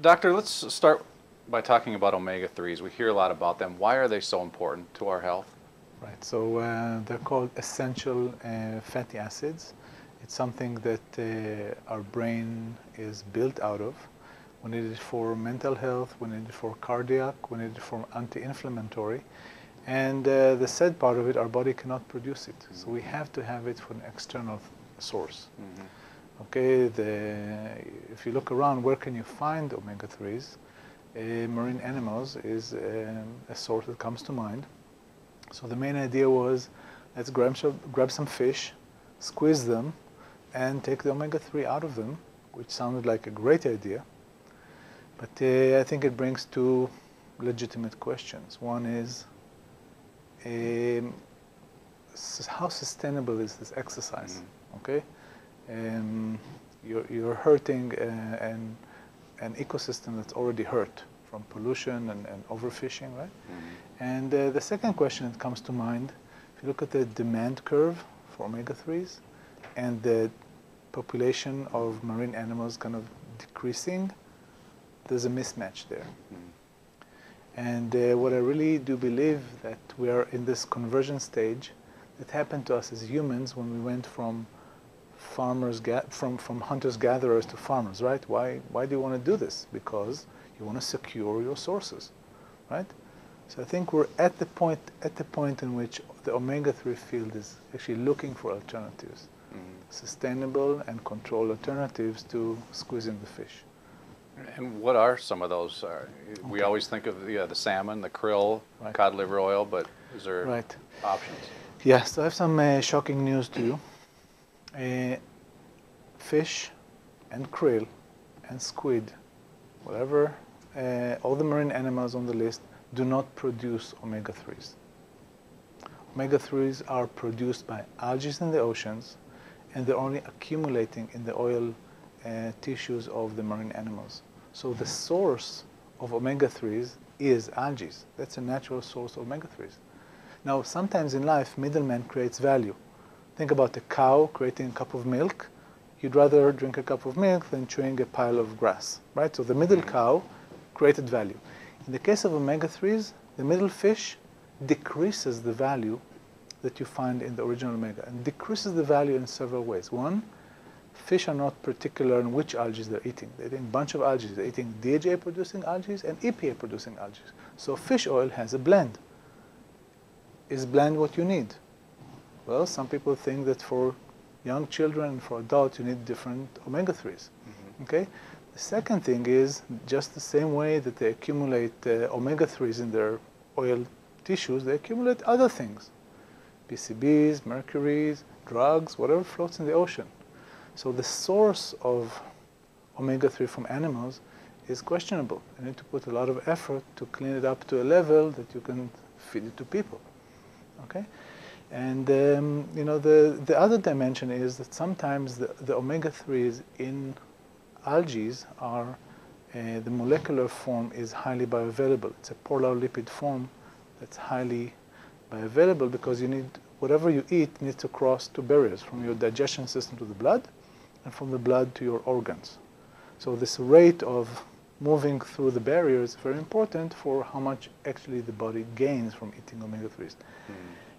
Doctor, let's start by talking about omega-3s. We hear a lot about them. Why are they so important to our health? Right, so they're called essential fatty acids. It's something that our brain is built out of. We need it for mental health, we need it for cardiac, we need it for anti-inflammatory. And the sad part of it, our body cannot produce it. Mm-hmm. So we have to have it from an external source. Mm-hmm. Okay, if you look around, where can you find omega-3s? Marine animals is a source that comes to mind. So the main idea was, let's grab some fish, squeeze them, and take the omega-3 out of them, which sounded like a great idea. But I think it brings two legitimate questions. One is, how sustainable is this exercise? Mm-hmm. Okay, you're hurting an ecosystem that's already hurt from pollution and overfishing, right? Mm-hmm. And the second question that comes to mind, if you look at the demand curve for omega-3s and the population of marine animals kind of decreasing, there's a mismatch there. Mm-hmm. And what I really do believe that we are in this conversion stage that happened to us as humans when we went from hunters-gatherers to farmers, right? Why do you want to do this? Because you want to secure your sources, right? So I think we're at the point in which the omega-3 field is actually looking for alternatives, sustainable and controlled alternatives to squeezing the fish. And what are some of those? We always think of the salmon, the krill, right, cod liver oil, but is there options? Yeah, so I have some shocking news to you. Fish and krill and squid, whatever, all the marine animals on the list do not produce omega-3s. Omega-3s are produced by algae in the oceans, and they're only accumulating in the oil tissues of the marine animals. So the source of omega-3s is algae. That's a natural source of omega-3s. Now, sometimes in life, middleman creates value. Think about a cow creating a cup of milk. You'd rather drink a cup of milk than chewing a pile of grass, right? So the middle cow created value. In the case of omega-3s, the middle fish decreases the value that you find in the original omega, and decreases the value in several ways. One, fish are not particular in which algae they're eating. They're eating a bunch of algae. They're eating DHA-producing algae and EPA-producing algae. So fish oil has a blend. Is blend what you need? Well, some people think that for young children and for adults, you need different omega-3s. Mm-hmm. Okay? The second thing is just the same way that they accumulate omega-3s in their oil tissues, they accumulate other things. PCBs, mercuries, drugs, whatever floats in the ocean. So the source of omega-3 from animals is questionable. You need to put a lot of effort to clean it up to a level that you can feed it to people, okay? And you know, the other dimension is that sometimes the omega-3s in algae are, the molecular form is highly bioavailable. It's a polar lipid form that's highly bioavailable because you need, whatever you eat needs to cross two barriers, from your digestion system to the blood, and from the blood to your organs. So this rate of moving through the barrier is very important for how much actually the body gains from eating omega-3s.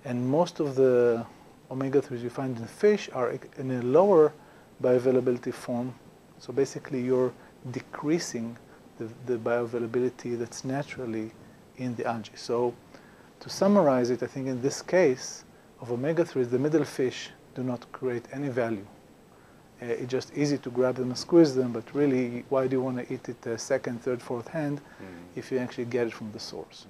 And most of the omega-3s you find in fish are in a lower bioavailability form. So basically you're decreasing the bioavailability that's naturally in the algae. So to summarize it, I think in this case of omega-3s, the middle fish do not create any value. It's just easy to grab them and squeeze them, but really, why do you want to eat it second, third, fourth hand if you actually get it from the source?